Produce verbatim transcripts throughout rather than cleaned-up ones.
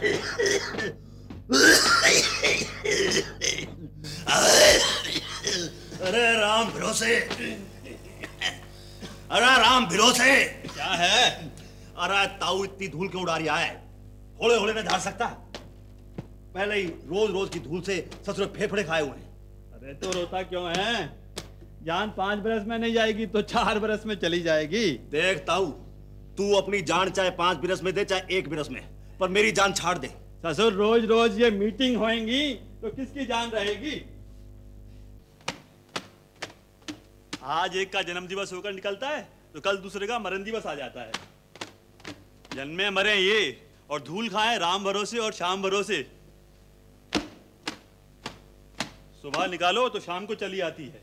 अरे राम भिलोसे, अरे राम भिलोसे, क्या है? अरे ताऊ इतनी धूल क्यों उड़ा रहा है? होले होले में धार सकता? पहले ही रोज रोज की धूल से ससुर फेफड़े खाए हुए हैं। अरे तो रोता क्यों है? जान पांच बरस में नहीं जाएगी तो चार बरस में चली जाएगी। देख ताऊ, तू अपनी जान चाहे पांच बरस में दे चाहे एक बरस में, पर मेरी जान छाड़ दे। ससुर रोज रोज ये मीटिंग होएंगी तो किसकी जान रहेगी? आज एक का जन्म दिवस होकर निकलता है तो कल दूसरे का मरण दिवस आ जाता है। जन्मे मरे ये और धूल खाए राम भरोसे और शाम भरोसे। सुबह निकालो तो शाम को चली आती है,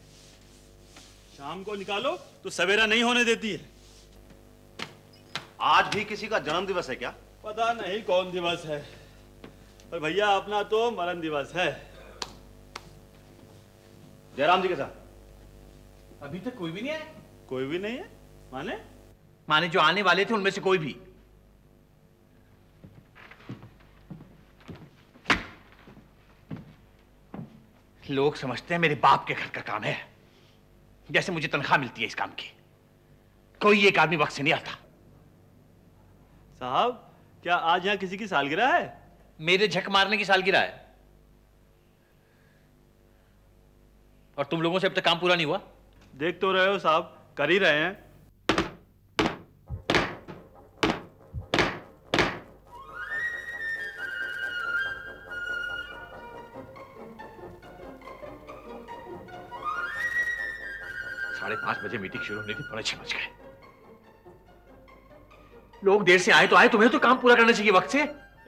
शाम को निकालो तो सवेरा नहीं होने देती है। आज भी किसी का जन्म दिवस है क्या? पता नहीं कौन दिवस है, पर भैया अपना तो मरण दिवस है। जयराम जी के साथ अभी तक कोई भी नहीं है। कोई भी नहीं है माने माने जो आने वाले थे उनमें से कोई भी। लोग समझते हैं मेरे बाप के घर का काम है, जैसे मुझे तनख्वाह मिलती है इस काम की। कोई एक आदमी वक्त से नहीं आता। साहब, क्या आज यहाँ किसी की सालगिरह है? मेरे झक मारने की सालगिरह है, और तुम लोगों से अब तक काम पूरा नहीं हुआ। देख तो रहे हो साहब, कर ही रहे हैं। साढ़े पांच बजे मीटिंग शुरू होने थी, पौने छह बज गए। लोग देर से आए तो आए, तुम्हें तो काम पूरा करना चाहिए वक्त से।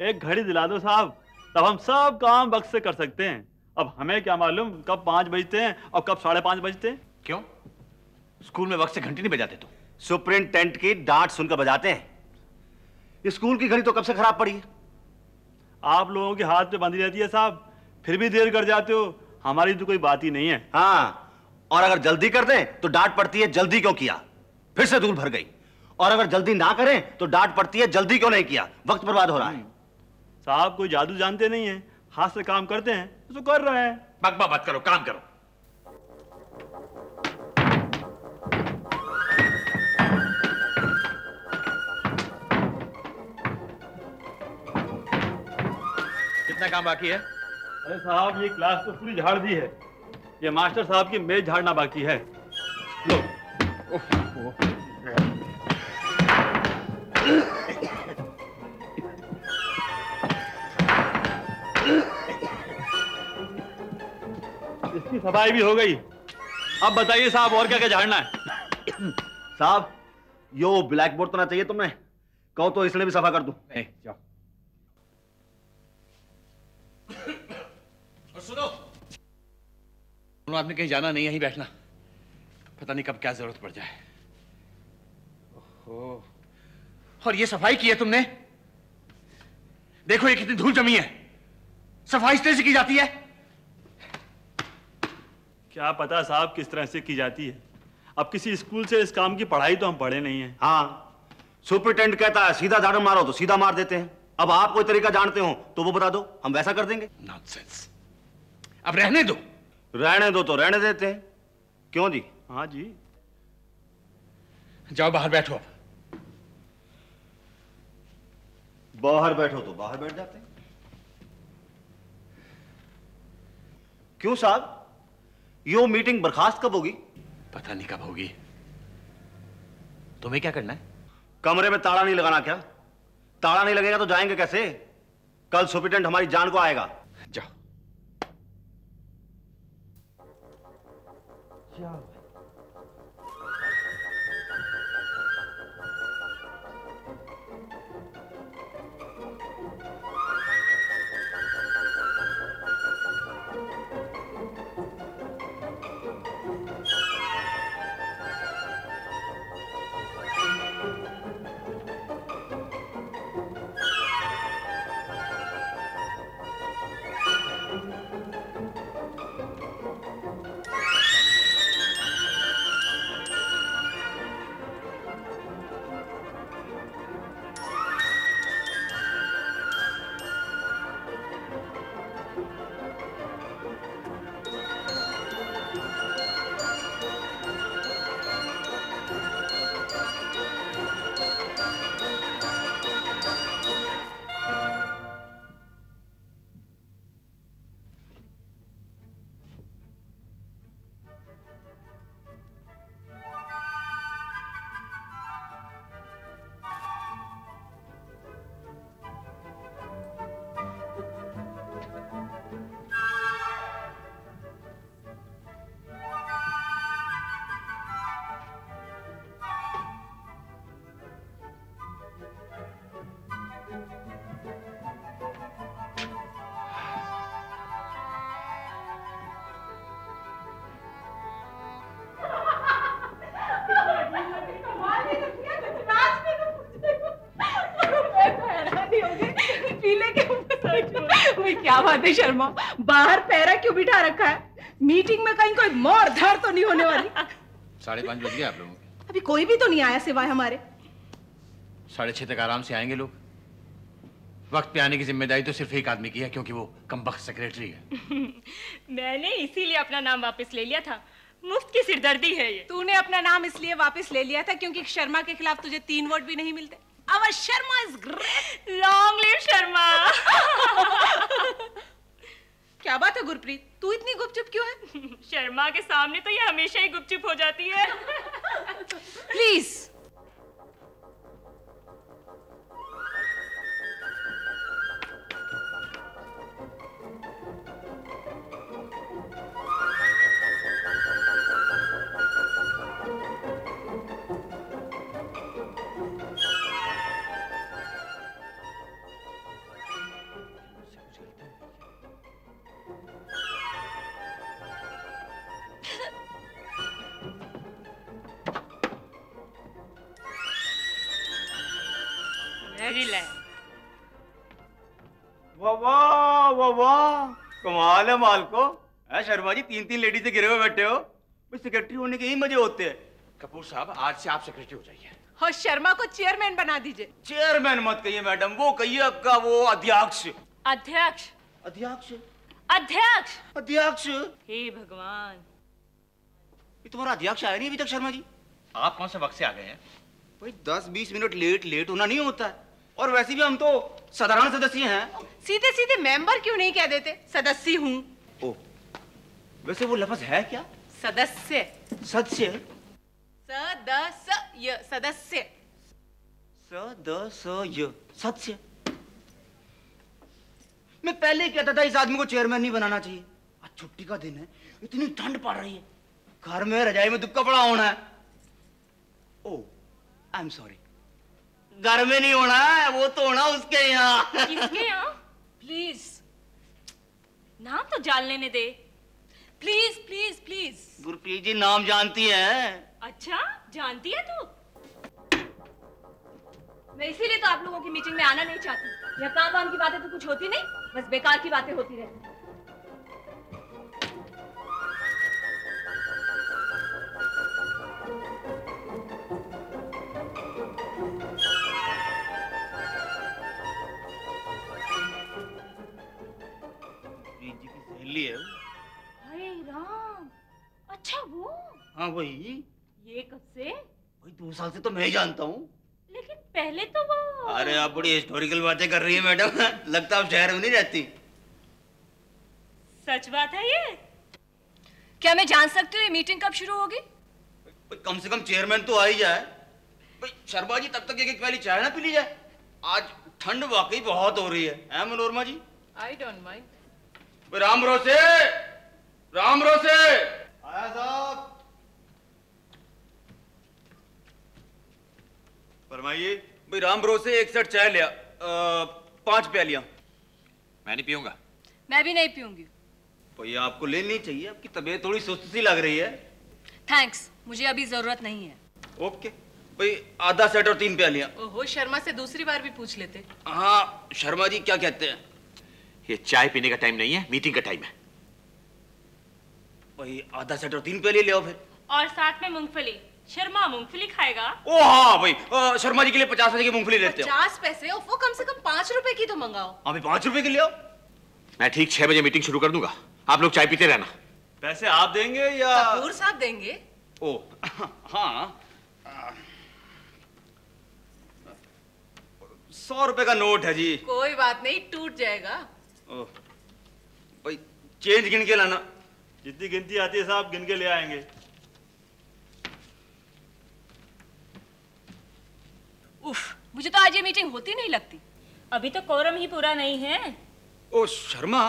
एक घड़ी दिला दो साहब, तब हम सब काम वक्त से कर सकते हैं। अब हमें क्या मालूम कब पांच बजते हैं और कब साढ़े पांच बजते हैं। क्यों स्कूल में वक्त से घंटी नहीं बजाते? तो सुपरिंटेंडेंट की डांट सुनकर बजाते हैं। स्कूल की घड़ी तो कब से खराब पड़ी है, आप लोगों के हाथ में बंधी रहती है साहब, फिर भी देर कर जाते हो। हमारी तो कोई बात ही नहीं है। हाँ, और अगर जल्दी कर दें तो डांट पड़ती है जल्दी क्यों किया, फिर से धूल भर गई। और अगर जल्दी ना करें तो डांट पड़ती है जल्दी क्यों नहीं किया, वक्त बर्बाद हो रहा है। साहब कोई जादू जानते नहीं है, हाथ से काम करते हैं तो कर रहे हैं। बकबा मत करो, काम करो। कितना काम बाकी है? अरे साहब ये क्लास तो पूरी झाड़ दी है, ये मास्टर साहब की मेज झाड़ना बाकी है। लो। ओह, ओह। इसकी सफाई भी हो गई, अब बताइए साहब और क्या क्या झाड़ना है? साहब यो ब्लैक बोर्ड तो ना चाहिए तुमने, कहो तो इसलिए भी सफा कर दूं। नहीं, जाओ। और सुनो, दोनों आदमी कहीं जाना नहीं, यहीं बैठना, पता नहीं कब क्या जरूरत पड़ जाए। ओहो, और ये सफाई की है तुमने? देखो ये कितनी धूल जमी है, सफाई इस तरह से की जाती है। क्या पता साहब किस तरह से की जाती है, अब किसी स्कूल से इस काम की पढ़ाई तो हम पढ़े नहीं है। हाँ, सुपरिटेंडेंट कहता है सीधा झाड़ू मारो तो सीधा मार देते हैं। अब आप कोई तरीका जानते हो तो वो बता दो, हम वैसा कर देंगे। नॉनसेंस, अब रहने दो। रहने दो तो रहने देते हैं, क्यों जी? हाँ जी, जाओ बाहर बैठो। अब बाहर बैठो तो बाहर बैठ जाते हैं। क्यों साहब, यो मीटिंग बर्खास्त कब होगी? पता नहीं कब होगी। तुम्हें क्या करना है? कमरे में ताला नहीं लगाना क्या? ताला नहीं लगेगा तो जाएंगे कैसे? कल सुपरिटेंडेंट हमारी जान को आएगा। जाओ। जाओ। पीले के ऊपर। क्या बात है शर्मा, बाहर पैरा क्यों बिठा रखा है? मीटिंग में कहीं कोई मौर धड़ तो नहीं होने वाली? साढ़े पाँच बज गए आप लोगों के, अभी कोई भी तो नहीं आया सिवाय हमारे। साढ़े छह तक आराम से आएंगे लोग। वक्त पे आने की जिम्मेदारी तो सिर्फ एक आदमी की है क्योंकि वो कमबख्त सेक्रेटरी है। मैंने इसीलिए अपना नाम वापस ले लिया था, मुफ्त की सिरदर्दी है ये। तूने अपना नाम इसलिए वापस ले लिया था क्योंकि शर्मा के खिलाफ तुझे तीन वोट भी नहीं मिलते। Our Sharma is great, long live Sharma. क्या बात है गुरप्रीत, तू इतनी गुपचुप क्यों है? शर्मा के सामने तो ये हमेशा ही गुपचुप हो जाती है। प्लीज कमाल है मालको। है शर्मा जी, तीन तीन लेडीज से घिरे हुए बैठे हो। सेक्रेटरी होने के ही मजे होते हैं। कपूर साहब, आज से आप सेक्रेटरी हो जाइए। हो शर्मा को चेयरमैन बना दीजिए। चेयरमैन मत कहिए मैडम, वो कहिए आपका वो अध्यक्ष। अध्यक्ष अध्यक्ष अध्यक्ष अध्यक्ष। हे भगवान, ये तुम्हारा अध्यक्ष आया नहीं अभी तक। शर्मा जी, आप कौन से वक्त से आ गए हैं? भाई दस बीस मिनट लेट लेट होना नहीं होता है, और वैसे भी हम तो साधारण सदस्य हैं। सीधे सीधे मेंबर क्यों नहीं कह देते? सदस्य हूँ। ओ, वैसे वो लफ्ज है क्या? सदस्य। सदस्य सदस्य सदस्य सदस्य सदस्य। मैं पहले कहता था इस आदमी को चेयरमैन नहीं बनाना चाहिए। आज छुट्टी का दिन है, इतनी ठंड पड़ रही है, घर में रजाई में दुबका पड़ा होना है। ओ आई एम सॉरी, घर में नहीं होना है, वो तो होना उसके यहाँ। किसके यहाँ? प्लीज नाम तो जान लेने दे। Please please please. Gurpreet ji नाम जानती है। अच्छा, जानती है तू? मैं इसीलिए तो आप लोगों की मीटिंग में आना नहीं चाहती। यहाँ काम वाम की बातें तो कुछ होती नहीं, बस बेकार की बातें होती रहती। अरे राम, अच्छा वो? हाँ वही। ये कब से? भाई दो साल से तो मैं जानता हूँ, लेकिन पहले तो वो। अरे आप बड़ी हिस्टोरिकल बातें कर रही है मैडम, लगता है आप शहर में नहीं रहती। सच बात है ये। क्या मैं जान सकती हूँ ये मीटिंग कब शुरू होगी? कम से कम चेयरमैन तो आ ही जाए। भाई शर्मा जी, तब तक एक एक प्याली चाय ना पी ली जाए। आज ठंड वाकई बहुत हो रही है। है Manorama ji? I don't mind. Ram रोसे, राम रोसे। आया साहब, फरमाइए। भाई राम रोसे एक सेट चाय लिया, पांच प्यालियां। मैं नहीं पीऊंगा। मैं भी नहीं पीऊंगी। भाई आपको लेनी चाहिए, आपकी तबीयत थोड़ी सुस्त सी लग रही है। थैंक्स, मुझे अभी जरूरत नहीं है। ओके भाई, आधा सेट और तीन प्यालियां। ओहो, शर्मा से दूसरी बार भी पूछ लेते। हाँ शर्मा जी क्या कहते हैं? ये चाय पीने का टाइम नहीं है, मीटिंग का टाइम है। भाई आधा सेट और तीन प्याले ले आओ फिर, और साथ में मूंगफली। शर्मा मूंगफली खाएगा? ओ हाँ भाई, आ, शर्मा जी के लिए पचास पैसे की मूंगफली लेते हैं। पचास पैसे? वो कम से कम पांच रुपए की तो मंगाओ। अभी पांच रुपए की ले आओ। मैं ठीक छह बजे मीटिंग शुरू कर दूंगा, आप लोग चाय पीते रहना। पैसे आप देंगे या कपूर साहब देंगे? ओ हाँ, सौ रुपए का नोट है जी। कोई बात नहीं, टूट जाएगा। ओ, भाई चेंज गिन के लाना। जितनी गिनती आती है साहब, गिन के ले आएंगे। उफ, मुझे तो आज ये मीटिंग होती नहीं लगती। अभी तो कोरम ही पूरा नहीं है। ओ शर्मा,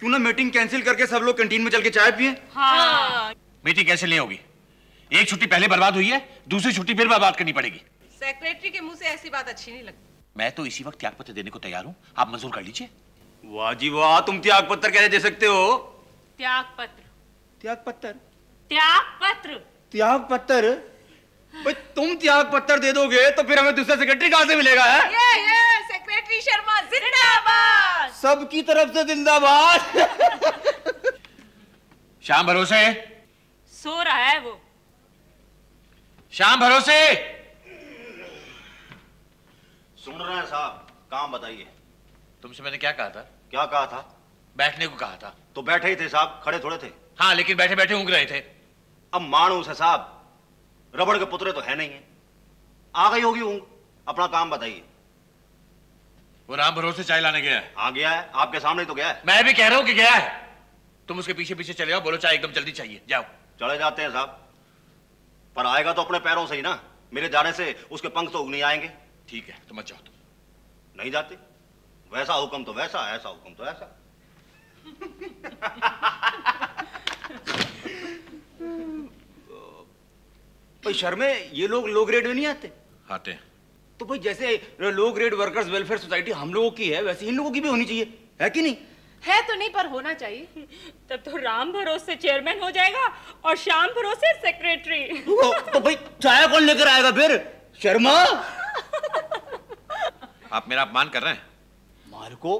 क्यों ना मीटिंग कैंसिल करके सब लोग कैंटीन में चल के चाय पिए। हाँ। मीटिंग कैंसिल नहीं होगी। एक छुट्टी पहले बर्बाद हुई है, दूसरी छुट्टी फिर बर्बाद करनी पड़ेगी। सेक्रेटरी के मुँह से ऐसी बात अच्छी नहीं लगती। मैं तो इसी वक्त त्यागपत्र देने को तैयार हूँ, आप मंजूर कर लीजिए। वाह जी वाह, तुम त्याग पत्र कैसे दे सकते हो? त्याग पत्र त्याग पत्र त्याग पत्र त्याग पत्र। भाई तुम त्याग पत्र दे दोगे तो फिर हमें दूसरा सेक्रेटरी कहाँ से मिलेगा? है? ये, ये, पी शर्मा जिंदाबाद, सबकी तरफ से जिंदाबाद। शाम भरोसे सो रहा है वो, शाम भरोसे सुन रहे हैं साहब। काम बताइए, तुमसे मैंने क्या कहा था? क्या कहा था? बैठने को कहा था। तो बैठे ही थे साहब, खड़े थोड़े थे। हाँ, लेकिन बैठे बैठे ऊँग रहे थे। अब मानूस है साहब, रबड़ के पुतरे तो है नहीं है, आ गई होगी ऊँग। अपना काम बताइए। वो राम भरोसे चाय लाने गया है। हाँ गया है, आपके सामने तो गया है। मैं भी कह रहा हूँ कि गया है, तुम उसके पीछे पीछे चले जाओ। बोलो चाय एकदम जल्दी चाहिए। जाओ। चले जाते हैं साहब, पर आएगा तो अपने पैरों से ही ना, मेरे जाने से उसके पंख तो उग नहीं आएंगे। ठीक है, तुम मत जाओ। तुम नहीं जाते? वैसा हुक्म तो वैसा, ऐसा हुक्म तो ऐसा। भाई शर्मे, ये लोग लो ग्रेड में नहीं आते? आते हैं। तो भाई जैसे low grade workers welfare society हम लोगों की है, वैसे इन लोगों की भी होनी चाहिए, है कि नहीं? है तो नहीं, पर होना चाहिए। तब तो राम भरोसे चेयरमैन हो जाएगा और शाम भरोसे सेक्रेटरी। तो भाई चाय कौन लेकर आएगा फिर? शर्मा, आप मेरा अपमान कर रहे हैं। मार को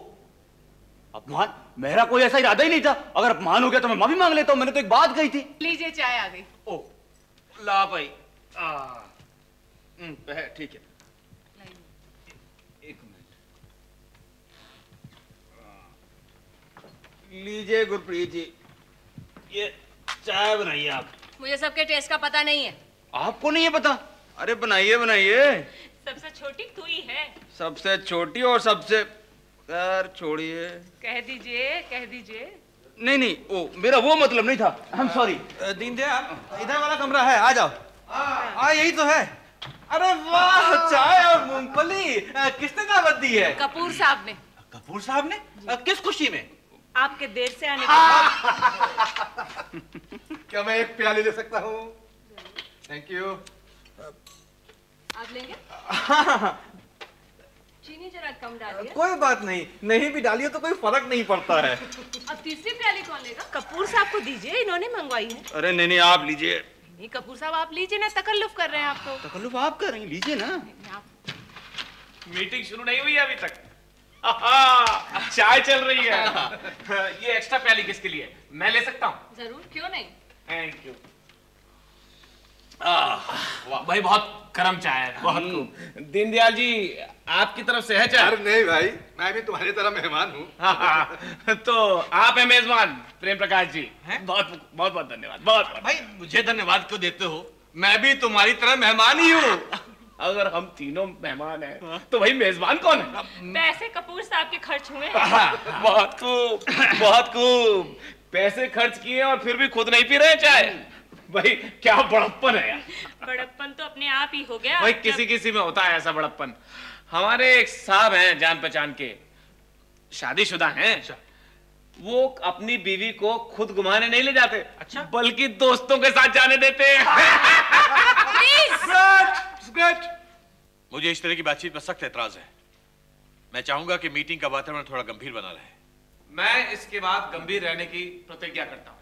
अपमान? मेरा कोई ऐसा इरादा ही नहीं था। अगर अपमान हो गया तो मैं माफी मांग लेता हूँ, मैंने तो एक बात कही थी। लीजिए चाय आ गई। ओ ला भाई, ठीक है, एक मिनट। लीजिए गुरप्रीत जी, ये चाय बनाइए आप। मुझे सबके टेस्ट का पता नहीं है। आपको नहीं है पता? अरे बनाइए बनाइए। सबसे छोटी तू ही है। सबसे छोटी और सबसे यार छोड़िए। कह दीजिए, कह दीजिए। नहीं नहीं, ओ, मेरा वो मतलब नहीं था। I am sorry. Deen Dayal, इधर वाला कमरा है, आ जाओ। हाँ यही तो है। अरे वाह, चाय और मूंगफली किसने दावत दी है? कपूर साहब ने। कपूर साहब ने? किस खुशी में? आपके देर से आने के बाद। क्या मैं एक प्याली ले सकता हूँ? Thank you. आप लेंगे? चीनी जरा कम डालिए। कोई बात नहीं, नहीं भी डालिए तो कोई फर्क नहीं पड़ता है। अब तीसरी प्याली कौन लेगा? कपूर साहब को दीजिए, इन्होंने मंगवाई है। अरे नहीं नहीं, आप लीजिए। नहीं कपूर साहब आप लीजिए ना, तकल्लुफ कर रहे हैं। आपको तकल्लुफ आप कर रहे हैं, लीजिए ना। आप मीटिंग शुरू नहीं हुई है अभी तक। चाय चल रही है। ये एक्स्ट्रा प्याली किसके लिए? मैं ले सकता हूँ। जरूर, क्यों नहीं। Thank you. भाई बहुत गरम चाय है। बहुत। दीनदयाल जी आपकी तरफ से है चाय? अरे नहीं भाई, मैं भी तुम्हारी तरह मेहमान हूँ। हाँ, हाँ, तो आप हैं मेजबान प्रेम प्रकाश जी। हैं? बहुत बहुत बहुत धन्यवाद। बहुत, बहुत भाई मुझे धन्यवाद क्यों देते हो, मैं भी तुम्हारी तरह मेहमान ही हूँ। अगर हम तीनों मेहमान हैं तो भाई मेजबान कौन है? पैसे कपूर साहब के खर्च हुए। बहुत खूब, बहुत खूब। पैसे खर्च किए और फिर भी खुद नहीं पी रहे चाय। भाई क्या बड़प्पन है यार। बड़प्पन तो अपने आप ही हो गया भाई। किसी किसी में होता है ऐसा बड़प्पन। हमारे एक साहब हैं जान पहचान के, शादीशुदा हैं। वो अपनी बीवी को खुद घुमाने नहीं ले जाते। अच्छा? बल्कि दोस्तों के साथ जाने देते हैं। मुझे इस तरह की बातचीत पर सख्त एतराज है। मैं चाहूंगा कि मीटिंग का वातावरण थोड़ा गंभीर बना रहे। मैं इसके बाद गंभीर रहने की प्रतिज्ञा करता हूँ।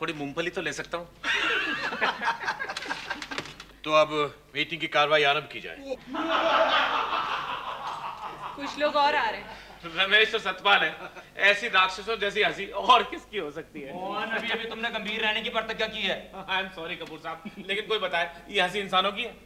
थोड़ी मूंगफली तो ले सकता हूँ? तो अब मीटिंग की कार्रवाई आरंभ की जाए। कुछ लोग और आ रहे हैं। रमेश तो सतपाल है, ऐसी राक्षसों जैसी हंसी और किसकी हो सकती है? मोहन, अभी अभी तुमने गंभीर रहने की प्रतिज्ञा की है। आई एम सॉरी कपूर साहब, लेकिन कोई बताए ये हंसी इंसानों की है?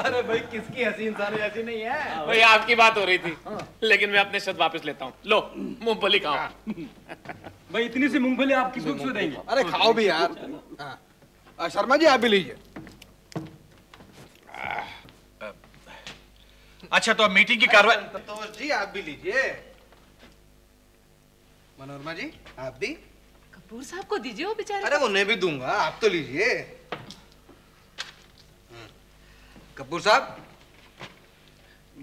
अरे भाई किसकी हंसी इंसान जैसी नहीं है? भाई आपकी बात हो रही थी। हाँ। लेकिन मैं अपने शब्द वापस लेता हूँ। लो मूंगफली खाओ। हाँ। भाई इतनी सी मूंगफली आप किस दुख से देंगे? अरे खाओ भी यार। हाँ। शर्मा जी आप भी लीजिए। अच्छा तो अब मीटिंग की कार्रवाई। संतोष जी आप भी लीजिए। मनोरमा जी आप भी। कपूर साहब को दीजिए, वो बेचारे। अरे उन्हें भी दूंगा, आप तो लीजिए। कपूर साहब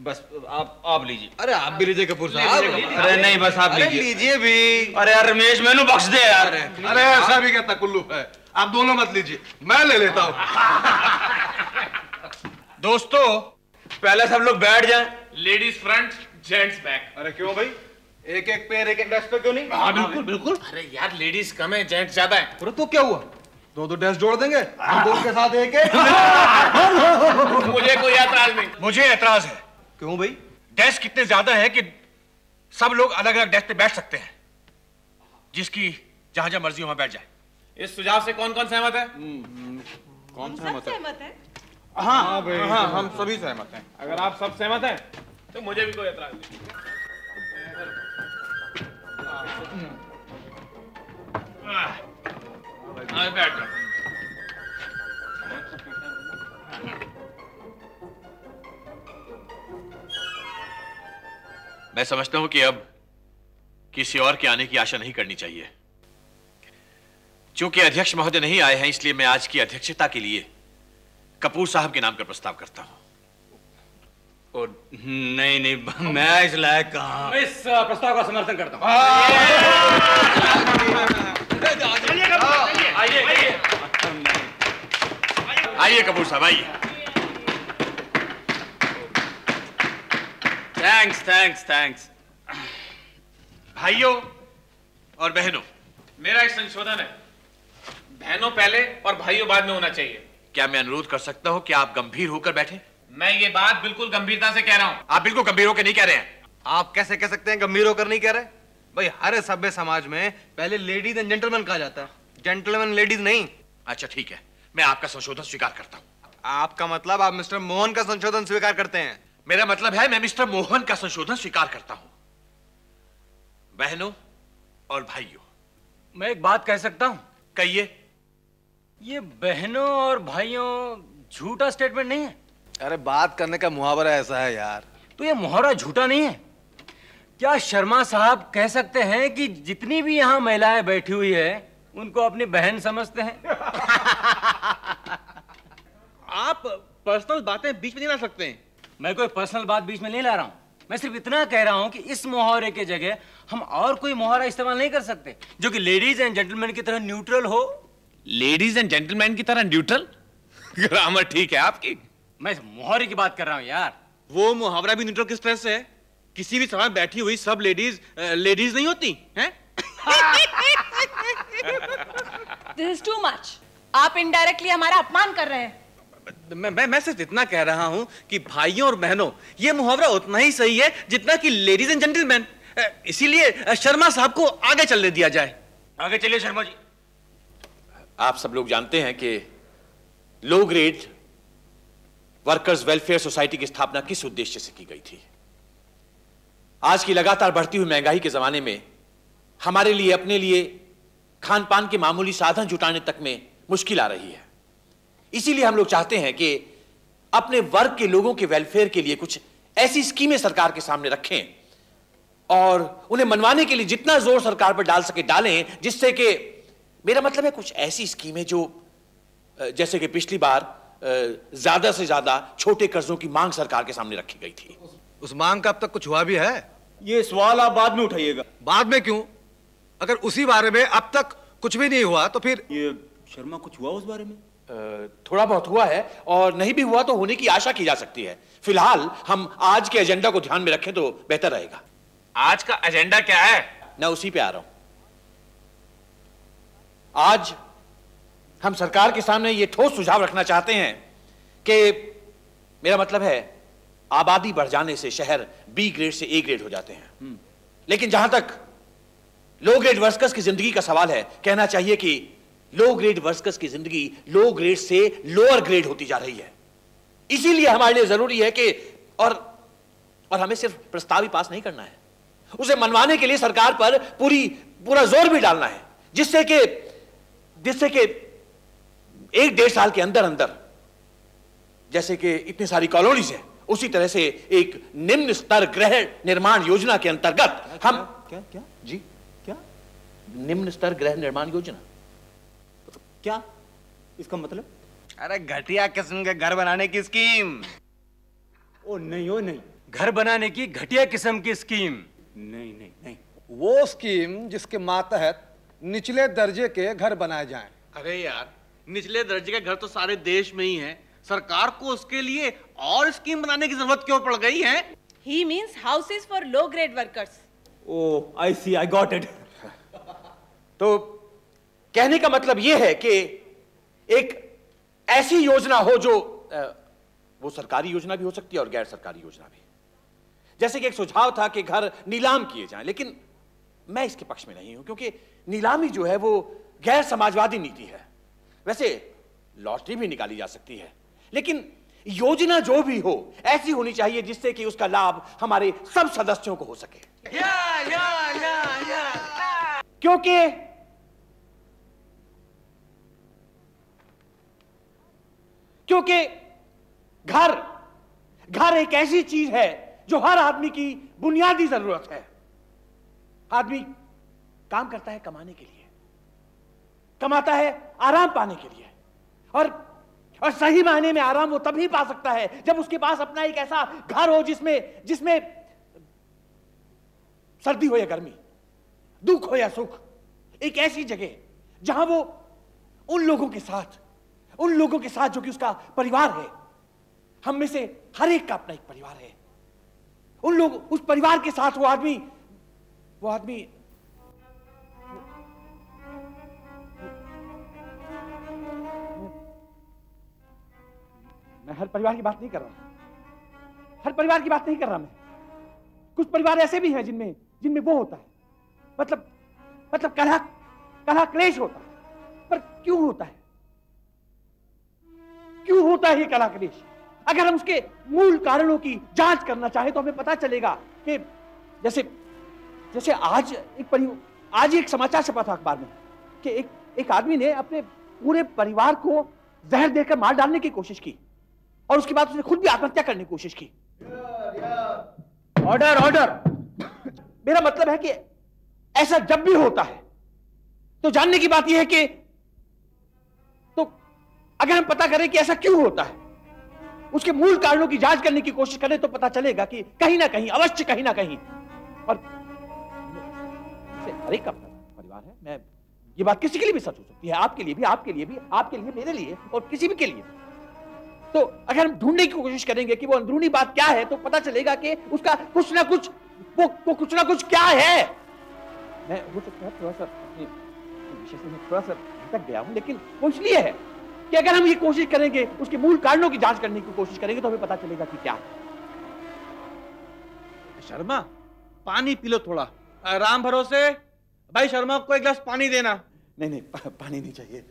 बस आप आप लीजिए। अरे आप भी लीजिए कपूर साहब। अरे नहीं बस आप लीजिए। लीजिए भी। अरे यार रमेश मैनू बख्श दे यार। अरे ऐसा भी क्या तकल्लुफ है, आप दोनों मत लीजिए, मैं ले लेता हूँ। दोस्तों पहले सब लोग बैठ जाएं। Ladies front, gents back. अरे क्यों भाई, एक एक पैर एक एक डेस्क पे क्यों नहीं? बिल्कुल बिल्कुल। अरे यार लेडीज कम है, जेंट्स ज्यादा है। तो क्या हुआ? दो दो डैश जोड़ देंगे दो के साथ एक एक। मुझे कोई एतराज नहीं। मुझे एतराज है। क्यों भाई? डैश कितने ज्यादा है कि सब लोग अलग अलग डैश पे बैठ सकते हैं, जिसकी जहां जहां मर्जी वहां बैठ जाए। इस सुझाव से कौन कौन सहमत है? कौन सहमत है? हाँ हाँ हम सभी सहमत हैं। अगर आप सब सहमत हैं तो मुझे भी कोई एतराज नहीं। बैठ जाओ। मैं समझता हूं कि अब किसी और के आने की आशा नहीं करनी चाहिए। चूंकि अध्यक्ष महोदय नहीं आए हैं, इसलिए मैं आज की अध्यक्षता के लिए कपूर साहब के नाम का प्रस्ताव करता हूं। और नहीं नहीं मैं इस लायक कहां। मैं इस प्रस्ताव का समर्थन करता हूं। आइए आइए कपूर साहब आइए। Thanks thanks thanks. भाइयों और बहनों, मेरा एक संशोधन है। बहनों पहले और भाइयों बाद में होना चाहिए। क्या मैं अनुरोध कर सकता हूं कि आप गंभीर होकर बैठे? मैं ये बात बिल्कुल गंभीरता से कह रहा हूं। आप बिल्कुल गंभीर होकर नहीं कह रहे हैं। आप कैसे कह सकते हैं गंभीर होकर नहीं कह रहे? भाई हर सभ्य समाज में पहले लेडीज एंड जेंटलमैन कहा जाता है, जेंटलमैन लेडीज नहीं। अच्छा ठीक है, मैं आपका संशोधन स्वीकार करता हूँ। आपका मतलब आप मिस्टर मोहन का संशोधन स्वीकार करते हैं? मेरा मतलब है मैं मिस्टर मोहन का संशोधन स्वीकार करता हूँ। बहनों और भाइयों, मैं एक बात कह सकता हूँ? कहिए। ये बहनों और भाइयों झूठा स्टेटमेंट नहीं है? अरे बात करने का मुहावरा ऐसा है यार। तो ये मुहावरा झूठा नहीं है क्या? शर्मा साहब कह सकते हैं कि जितनी भी यहाँ महिलाएं बैठी हुई है उनको अपनी बहन समझते हैं। आप पर्सनल बातें बीच में नहीं ला सकते हैं। मैं कोई पर्सनल बात बीच में नहीं ला रहा हूँ। मैं सिर्फ इतना कह रहा हूँ कि इस मुहावरे के जगह हम और कोई मुहावरा इस्तेमाल नहीं कर सकते जो कि लेडीज एंड जेंटलमैन की तरह न्यूट्रल हो। लेडीज एंड जेंटलमैन की तरह न्यूट्रल? ग्रामर ठीक है आपकी। मैं मुहावरे की बात कर रहा हूँ यार। वो मुहावरा भी न्यूट्रल किस तरह से है? किसी भी सभा में बैठी हुई सब लेडीज लेडीज नहीं होती है। This is too much. आप इनडायरेक्टली हमारा अपमान कर रहे हैं। मैं मैं मैं सिर्फ इतना कह रहा हूं कि भाइयों और बहनों, ये मुहावरा उतना ही सही है जितना कि लेडीज एंड जेंटलमैन। इसीलिए शर्मा साहब को आगे चलने दिया जाए। आगे चलिए शर्मा जी। आप सब लोग जानते हैं कि low grade workers welfare society की स्थापना किस उद्देश्य से की गई थी। आज की लगातार बढ़ती हुई महंगाई के जमाने में हमारे लिए अपने लिए खान पान के मामूली साधन जुटाने तक में मुश्किल आ रही है। इसीलिए हम लोग चाहते हैं कि अपने वर्ग के लोगों के वेलफेयर के लिए कुछ ऐसी स्कीमें सरकार के सामने रखें और उन्हें मनवाने के लिए जितना जोर सरकार पर डाल सके डालें, जिससे कि मेरा मतलब है कुछ ऐसी स्कीमें जो जैसे कि पिछली बार ज्यादा से ज्यादा छोटे कर्जों की मांग सरकार के सामने रखी गई थी। उस मांग का अब तक कुछ हुआ भी है? ये सवाल आप बाद में उठाइएगा। बाद में क्यों? अगर उसी बारे में अब तक कुछ भी नहीं हुआ तो फिर ये शर्मा कुछ हुआ उस बारे में? आ, थोड़ा बहुत हुआ है और नहीं भी हुआ तो होने की आशा की जा सकती है। फिलहाल हम आज के एजेंडा को ध्यान में रखें तो बेहतर रहेगा। आज का एजेंडा क्या है? मैं उसी पे आ रहा हूं। आज हम सरकार के सामने ये ठोस सुझाव रखना चाहते हैं कि मेरा मतलब है आबादी बढ़ जाने से शहर बी ग्रेड से ए ग्रेड हो जाते हैं, लेकिन जहां तक लो ग्रेड वर्कर्स की जिंदगी का सवाल है, कहना चाहिए कि लो ग्रेड वर्कर्स की जिंदगी लो ग्रेड से लोअर ग्रेड होती जा रही है। इसीलिए हमारे लिए जरूरी है कि और और हमें सिर्फ प्रस्ताव ही पास नहीं करना है, उसे मनवाने के लिए सरकार पर पूरी पूरा जोर भी डालना है, जिससे कि जिससे कि एक डेढ़ साल के अंदर अंदर जैसे कि इतनी सारी कॉलोनीज है, उसी तरह से एक निम्न स्तर गृह निर्माण योजना के अंतर्गत क्या, हम क्या क्या जी निम्न स्तर गृह निर्माण योजना क्या? इसका मतलब? अरे घटिया किस्म के घर बनाने की स्कीम। ओ नहीं ओ नहीं, घर बनाने की घटिया किस्म की स्कीम नहीं नहीं नहीं, वो स्कीम जिसके मातहत निचले दर्जे के घर बनाए जाएं। अरे यार निचले दर्जे के घर तो सारे देश में ही हैं। सरकार को उसके लिए और स्कीम बनाने की जरूरत क्यों पड़ गई है? He means houses for low grade workers. Oh, I see, I got it. तो कहने का मतलब यह है कि एक ऐसी योजना हो जो आ, वो सरकारी योजना भी हो सकती है और गैर सरकारी योजना भी। जैसे कि एक सुझाव था कि घर नीलाम किए जाएं, लेकिन मैं इसके पक्ष में नहीं हूं, क्योंकि नीलामी जो है वो गैर समाजवादी नीति है। वैसे लॉटरी भी निकाली जा सकती है, लेकिन योजना जो भी हो ऐसी होनी चाहिए जिससे कि उसका लाभ हमारे सब सदस्यों को हो सके। या, या, या, या। क्योंकि क्योंकि घर घर एक ऐसी चीज है जो हर आदमी की बुनियादी जरूरत है। आदमी काम करता है कमाने के लिए, कमाता है आराम पाने के लिए, और और सही मायने में आराम वो तभी पा सकता है जब उसके पास अपना एक ऐसा घर हो जिसमें जिसमें सर्दी हो या गर्मी, दुख हो या सुख, एक ऐसी जगह जहां वो उन लोगों के साथ उन लोगों के साथ जो कि उसका परिवार है। हम में से हर एक का अपना एक परिवार है। उन लोग उस परिवार के साथ वो आदमी वो आदमी मैं हर परिवार की बात नहीं कर रहा हर परिवार की बात नहीं कर रहा मैं कुछ परिवार ऐसे भी हैं जिनमें जिनमें वो होता है, मतलब मतलब कलह कलह क्लेश होता है। पर क्यों होता है क्यों होता है ये कलह क्लेश? अगर हम उसके मूल कारणों की जांच करना चाहें तो हमें पता चलेगा कि जैसे जैसे आज एक परि आज एक समाचार छपा था अखबार में कि एक एक आदमी ने अपने पूरे परिवार को जहर देकर मार डालने की कोशिश की और उसके बाद उसने खुद भी आत्महत्या करने की कोशिश की। ऑर्डर ऑर्डर मेरा मतलब है कि ऐसा जब भी होता है तो जानने की बात यह है कि तो अगर हम पता करें कि ऐसा क्यों होता है, उसके मूल कारणों की जांच करने की कोशिश करें तो पता चलेगा कि कहीं ना कहीं अवश्य कहीं ना कहीं और हर एक का परिवार है। मैं ये बात किसी के लिए भी सच हो सकती है, आपके लिए भी, आपके लिए भी, आपके लिए, मेरे लिए और किसी भी के लिए। तो अगर हम ढूंढने की कोशिश करेंगे कि वो अंदरूनी बात क्या है तो पता चलेगा कि उसका कुछ ना कुछ वो, वो कुछ ना कुछ क्या है। मैं हो सकता है थोड़ा सा विषय से थोड़ा सा भटक गया हूं, लेकिन वो इसलिए है कि अगर हम ये कोशिश करेंगे, उसके मूल कारणों की जांच करने की कोशिश करेंगे तो हमें पता चलेगा कि क्या है। शर्मा, पानी पी लो थोड़ा, राम भरोसे। भाई शर्मा को एक गिलास पानी देना। नहीं नहीं पा, पानी नहीं चाहिए।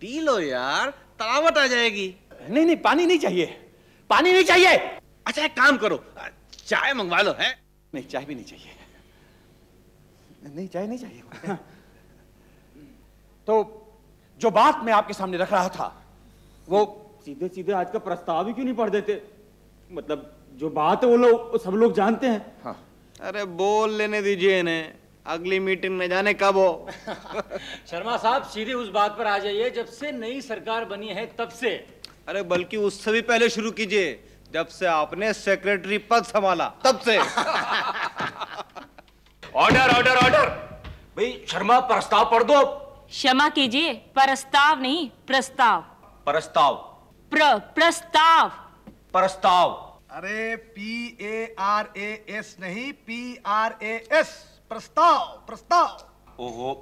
पी लो यार, तलावत आ जाएगी। नहीं नहीं पानी नहीं चाहिए, पानी नहीं चाहिए। अच्छा एक काम करो, चाय मंगवा लो। है नहीं, चाय भी नहीं चाहिए। नहीं चाय नहीं चाहिए। तो जो बात मैं आपके सामने रख रहा था वो सीधे सीधे आज का प्रस्ताव ही क्यों नहीं पढ़ देते? मतलब जो बात है वो लोग सब लोग जानते हैं। हाँ। अरे बोल लेने दीजिए इन्हें, अगली मीटिंग में जाने कब हो। शर्मा साहब सीधे उस बात पर आ जाइए जब से नई सरकार बनी है तब से। अरे बल्कि उससे भी पहले शुरू कीजिए, जब से आपने सेक्रेटरी पद संभाला तब से। ऑर्डर ऑर्डर ऑर्डर भाई शर्मा, प्रस्ताव पढ़ दो। क्षमा कीजिए, प्रस्ताव नहीं प्रस्ताव। प्रस्ताव प्र प्रस्ताव प्रस्ताव अरे P A R A S नहीं, पी आर ए एस, प्रस्ताव प्रस्ताव। ओहो,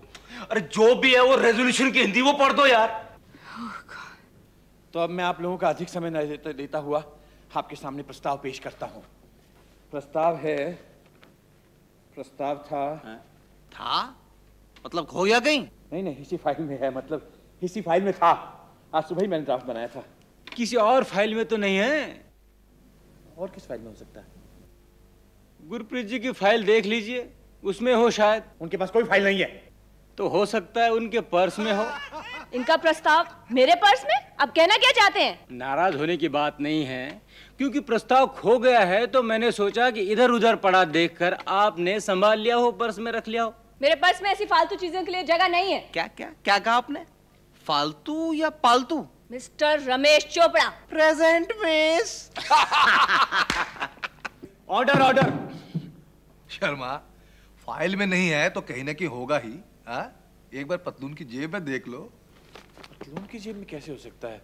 अरे जो भी है वो रेजोल्यूशन की हिंदी वो पढ़ दो यार। oh तो अब मैं आप लोगों का अधिक समय न देता, देता हुआ आपके सामने प्रस्ताव पेश करता हूँ। प्रस्ताव है प्रस्ताव था है? था मतलब खो गया कहीं? नहीं नहीं इसी फाइल में है, मतलब इसी फाइल में था। आज सुबह ही मैंने ड्राफ्ट बनाया था। किसी और फाइल में तो नहीं है? और किस फाइल में हो सकता है? गुरप्रीत जी की फाइल देख लीजिए, उसमें हो शायद। उनके पास कोई फाइल नहीं है। तो हो सकता है उनके पर्स में हो। इनका प्रस्ताव मेरे पर्स में? अब कहना क्या चाहते हैं? नाराज होने की बात नहीं है, क्योंकि प्रस्ताव खो गया है तो मैंने सोचा कि इधर उधर पड़ा देखकर आपने संभाल लिया हो, पर्स में रख लिया हो। मेरे पर्स में ऐसी फालतू चीजों के लिए जगह नहीं है। क्या क्या क्या कहा आपने? फालतू या पालतू? Mister Ramesh Chopra, present miss. Order order Sharma, file में नहीं है तो कहीं ना कहीं होगा ही। हा? एक बार पतलून की जेब में देख लो। पतलून की जेब में कैसे हो सकता है?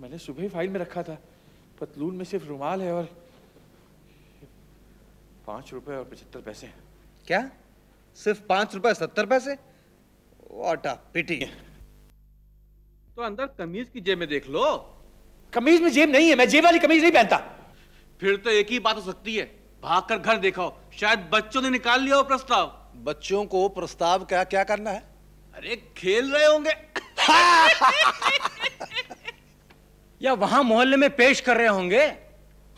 मैंने सुबह ही फाइल में रखा था। पतलून में सिर्फ रुमाल है और पांच रुपए और पचहत्तर पैसे। क्या सिर्फ पांच रुपए सत्तर पैसे? What a pity. तो अंदर कमीज की जेब में देख लो। कमीज में जेब नहीं है, मैं जेब वाली कमीज नहीं पहनता। फिर तो एक ही बात हो सकती है, भागकर घर देखो, शायद बच्चों ने निकाल लिया हो प्रस्ताव। बच्चों को प्रस्ताव क्या क्या करना है? अरे खेल रहे होंगे या वहां मोहल्ले में पेश कर रहे होंगे,